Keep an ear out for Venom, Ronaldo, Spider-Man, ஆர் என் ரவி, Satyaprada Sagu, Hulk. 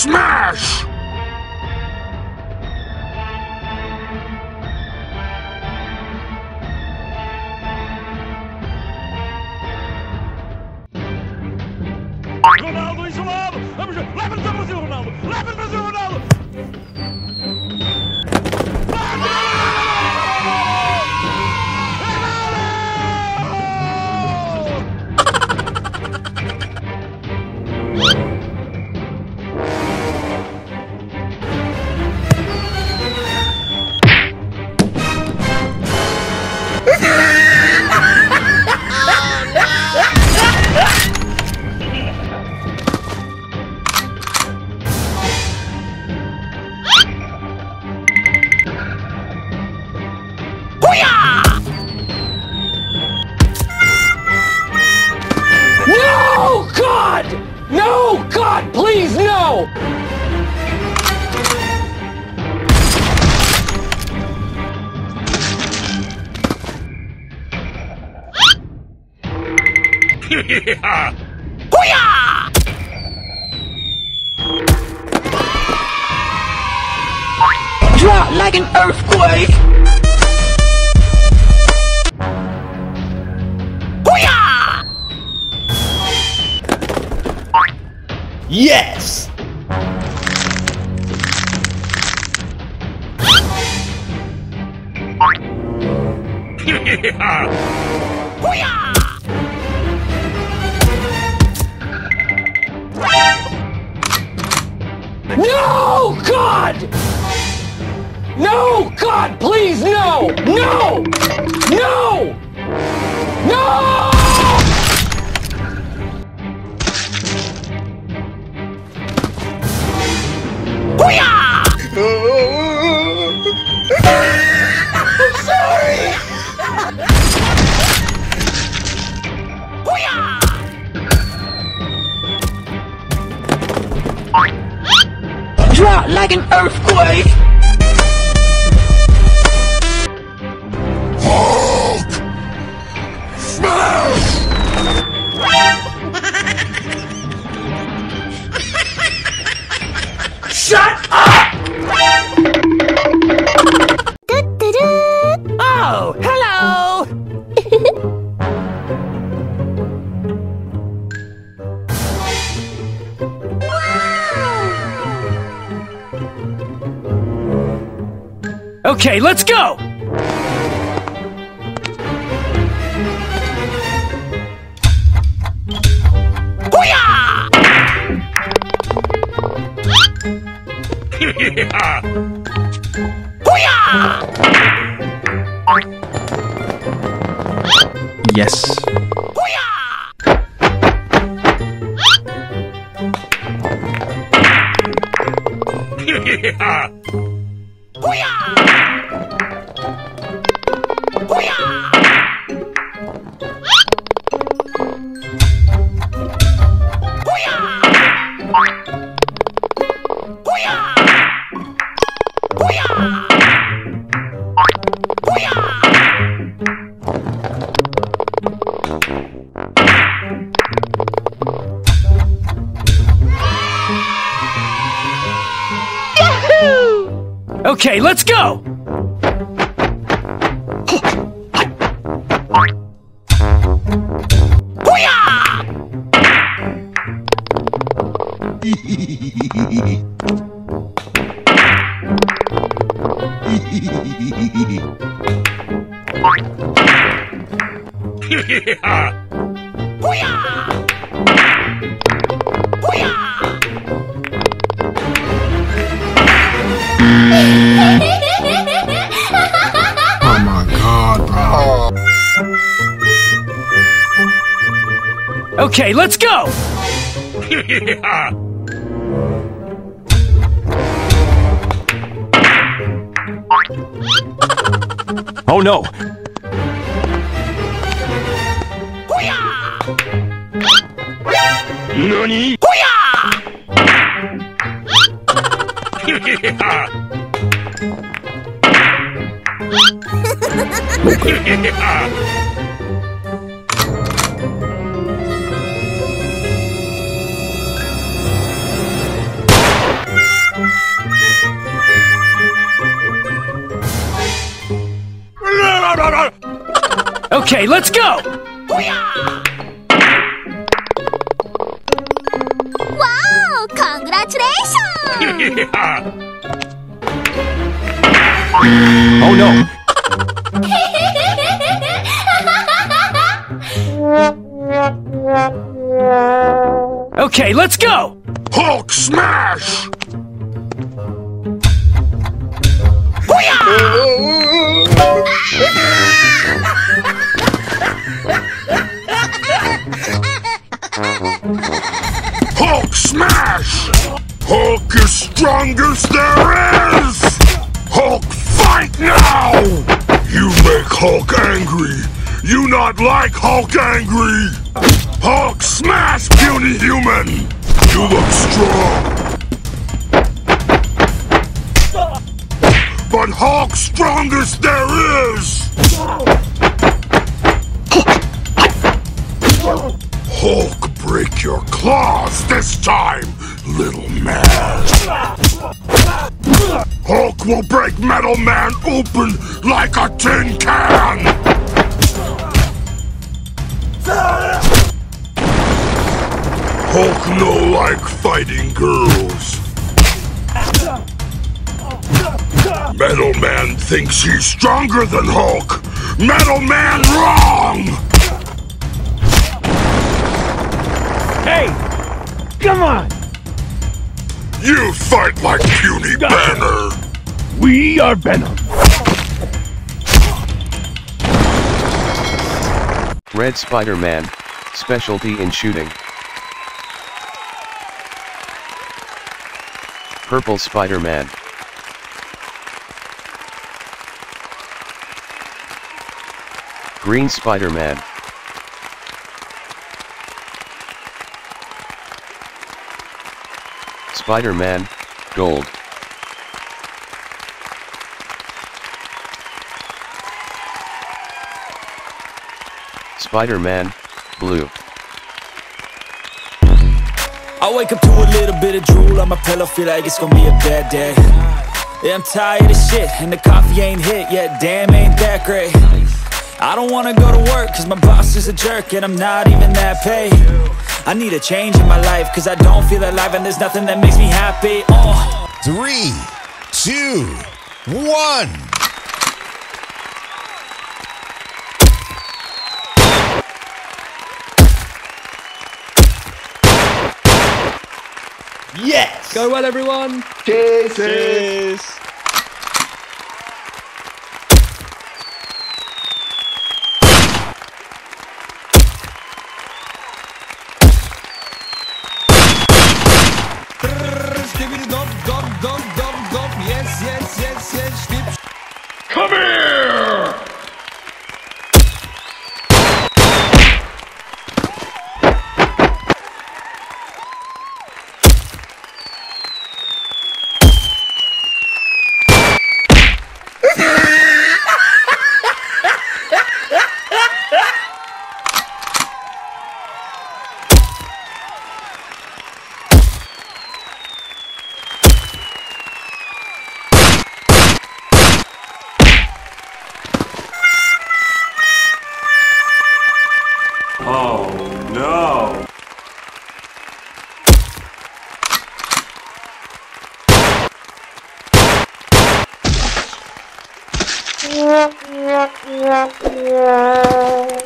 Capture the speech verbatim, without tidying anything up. Smash! Ronaldo is Ronaldo! Leva para Brasil, Ronaldo! Leva para Brasil, Ronaldo! No, God, please, no! Yeah. Hoo-yah! Drop like an earthquake! Yes! Yeah. No, God! No, God, please, no! No! No! No! I'm sorry! Drop like an earthquake! Hulk! Smash! Shut up! Oh, hello! Okay, let's go! Yes. Okay, let's go! Okay, let's go! Yeah. Oh no! Nani? Yeah. Okay, let's go! Wow! Congratulations! Oh no! Okay, let's go! Hulk smash! Hulk smash! Hulk is strongest there is! Hulk fight now! You make Hulk angry! You not like Hulk angry! Hulk smash, puny human! You look strong! But Hulk strongest there is! Hulk, break your claws this time, little man! Hulk will break Metal Man open like a tin can! Hulk no like fighting girls. Metal Man thinks he's stronger than Hulk. Metal Man wrong! Hey! Come on! You fight like puny Banner! We are Venom. Red Spider-Man, specialty in shooting. Purple Spider-Man. Green Spider-Man. Spider-Man, gold. Spider-Man, blue. I wake up to a little bit of drool on my pillow, feel like it's gonna be a bad day. Yeah, I'm tired of shit, and the coffee ain't hit yet, damn ain't that great. I don't wanna go to work, cause my boss is a jerk, and I'm not even that paid. I need a change in my life, cause I don't feel alive, and there's nothing that makes me happy. Oh. Three, two, one. Yes! Go well, everyone! Cheers! Cheers! Yes, yes, yes, yes! Come here! Oh no! Yeah, yeah, yeah, yeah.